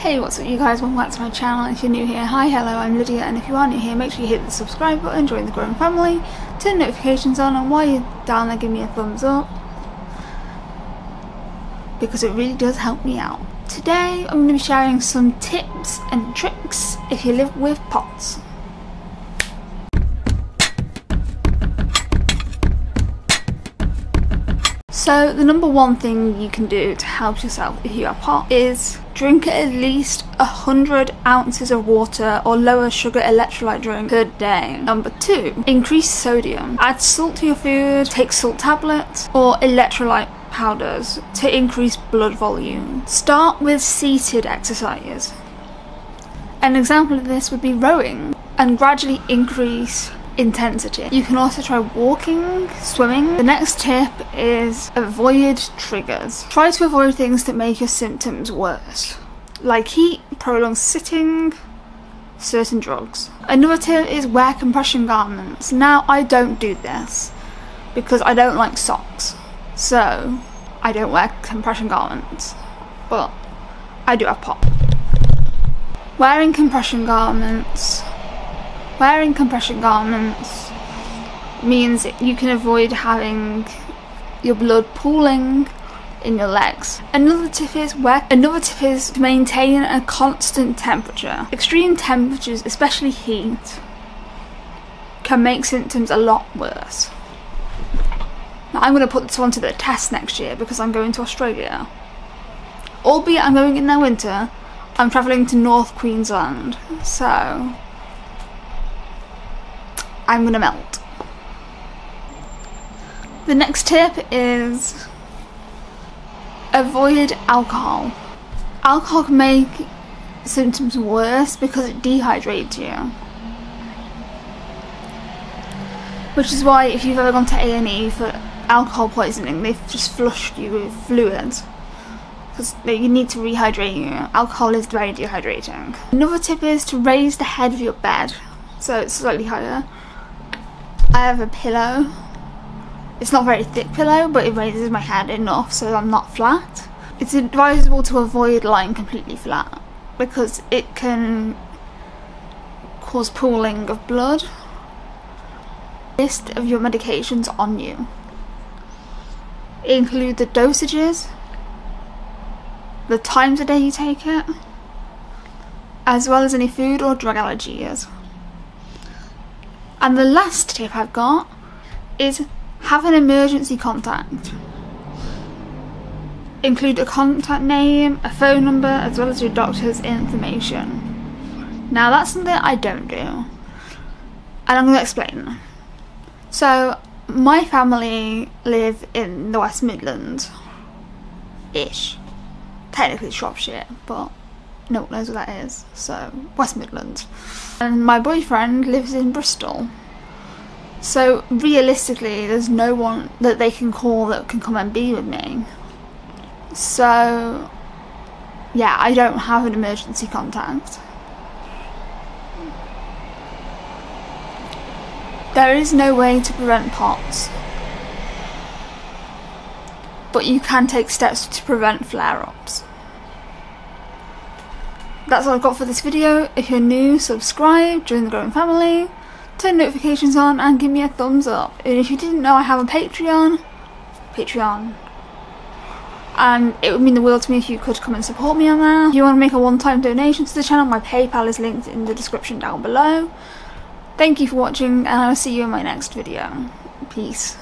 Hey, what's up you guys, welcome back to my channel. If you're new here, hi, hello, I'm Lydia, and if you are new here, make sure you hit the subscribe button, join the growing family, turn notifications on, and while you're down there, give me a thumbs up, because it really does help me out. Today, I'm going to be sharing some tips and tricks if you live with PoTS. So the number one thing you can do to help yourself if you have PoTS is drink at least 100 ounces of water or lower sugar electrolyte drink per day. Number two, increase sodium. Add salt to your food, take salt tablets or electrolyte powders to increase blood volume. Start with seated exercises. An example of this would be rowing, and gradually increase intensity. You can also try walking, swimming. The next tip is avoid triggers. Try to avoid things that make your symptoms worse, like heat, prolonged sitting, certain drugs. Another tip is wear compression garments. Now, I don't do this because I don't like socks, so I don't wear compression garments, but I do have PoTS. Wearing compression garments means you can avoid having your blood pooling in your legs. Another tip is to maintain a constant temperature. Extreme temperatures, especially heat, can make symptoms a lot worse. Now, I'm going to put this one to the test next year because I'm going to Australia. Albeit I'm going in their winter, I'm travelling to North Queensland, so I'm gonna melt. The next tip is avoid alcohol. Alcohol can make symptoms worse because it dehydrates you, which is why if you've ever gone to A&E for alcohol poisoning, they've just flushed you with fluids because you need to rehydrate you. Alcohol is very dehydrating. Another tip is to raise the head of your bed so it's slightly higher. I have a pillow. It's not a very thick pillow, but it raises my head enough so I'm not flat. It's advisable to avoid lying completely flat because it can cause pooling of blood. List of your medications on you. Include the dosages, the times a day you take it, as well as any food or drug allergies. And the last tip I've got is have an emergency contact. Include a contact name, a phone number, as well as your doctor's information. Now, that's something I don't do, and I'm going to explain. So my family live in the West Midlands-ish. Technically Shropshire, but no one knows what that is, so West Midlands. And my boyfriend lives in Bristol, so realistically there's no one that they can call that can come and be with me. So yeah, I don't have an emergency contact. There is no way to prevent PoTS, but you can take steps to prevent flare-ups. That's all I've got for this video. If you're new, subscribe, join the growing family, turn notifications on, and give me a thumbs up. And if you didn't know, I have a Patreon, and it would mean the world to me if you could come and support me on there. If you want to make a one-time donation to the channel, my PayPal is linked in the description down below. Thank you for watching, and I'll see you in my next video. Peace.